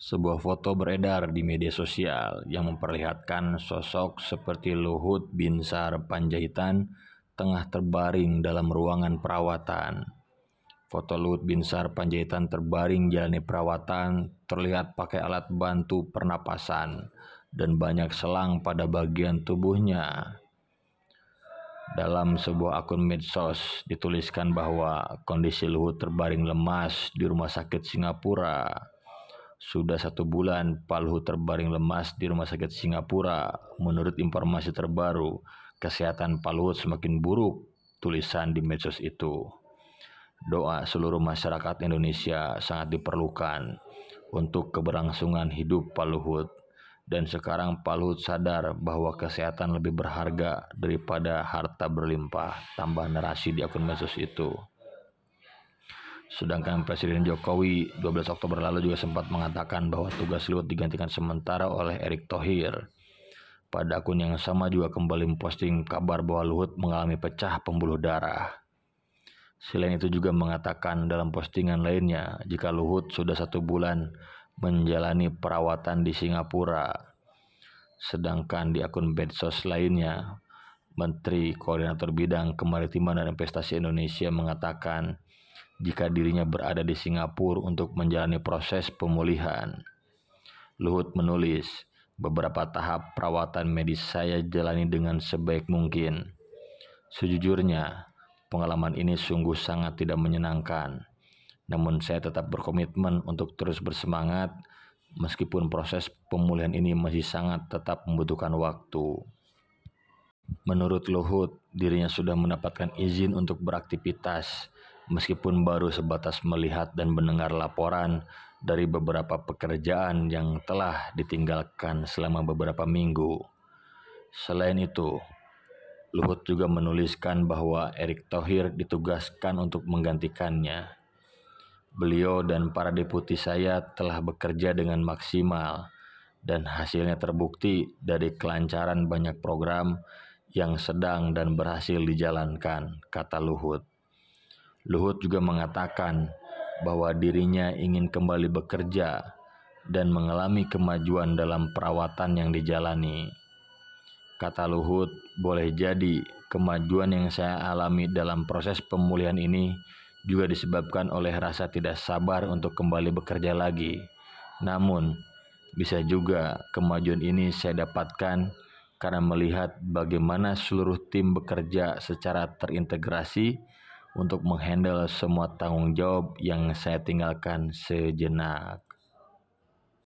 Sebuah foto beredar di media sosial yang memperlihatkan sosok seperti Luhut Binsar Pandjaitan tengah terbaring dalam ruangan perawatan. Foto Luhut Binsar Pandjaitan terbaring jalani perawatan terlihat pakai alat bantu pernapasan dan banyak selang pada bagian tubuhnya. Dalam sebuah akun medsos dituliskan bahwa kondisi Luhut terbaring lemas di rumah sakit Singapura. Sudah 1 bulan Pak Luhut terbaring lemas di rumah sakit Singapura. Menurut informasi terbaru, kesehatan Pak Luhut semakin buruk, tulisan di medsos itu. Doa seluruh masyarakat Indonesia sangat diperlukan untuk keberlangsungan hidup Pak Luhut. Dan sekarang Pak Luhut sadar bahwa kesehatan lebih berharga daripada harta berlimpah, tambah narasi di akun medsos itu. Sedangkan Presiden Jokowi 12 Oktober lalu juga sempat mengatakan bahwa tugas Luhut digantikan sementara oleh Erick Thohir. Pada akun yang sama juga kembali memposting kabar bahwa Luhut mengalami pecah pembuluh darah. Selain itu juga mengatakan dalam postingan lainnya jika Luhut sudah 1 bulan menjalani perawatan di Singapura. Sedangkan di akun medsos lainnya, Menteri Koordinator Bidang Kemaritiman dan Investasi Indonesia mengatakan jika dirinya berada di Singapura untuk menjalani proses pemulihan. Luhut menulis, beberapa tahap perawatan medis saya jalani dengan sebaik mungkin. Sejujurnya, pengalaman ini sungguh sangat tidak menyenangkan. Namun saya tetap berkomitmen untuk terus bersemangat, meskipun proses pemulihan ini masih sangat tetap membutuhkan waktu. Menurut Luhut, dirinya sudah mendapatkan izin untuk beraktivitas, meskipun baru sebatas melihat dan mendengar laporan dari beberapa pekerjaan yang telah ditinggalkan selama beberapa minggu. Selain itu, Luhut juga menuliskan bahwa Erick Thohir ditugaskan untuk menggantikannya. Beliau dan para deputi saya telah bekerja dengan maksimal dan hasilnya terbukti dari kelancaran banyak program yang sedang dan berhasil dijalankan, kata Luhut. Luhut juga mengatakan bahwa dirinya ingin kembali bekerja dan mengalami kemajuan dalam perawatan yang dijalani. Kata Luhut, boleh jadi kemajuan yang saya alami dalam proses pemulihan ini juga disebabkan oleh rasa tidak sabar untuk kembali bekerja lagi. Namun, bisa juga kemajuan ini saya dapatkan karena melihat bagaimana seluruh tim bekerja secara terintegrasi untuk menghandle semua tanggung jawab yang saya tinggalkan sejenak.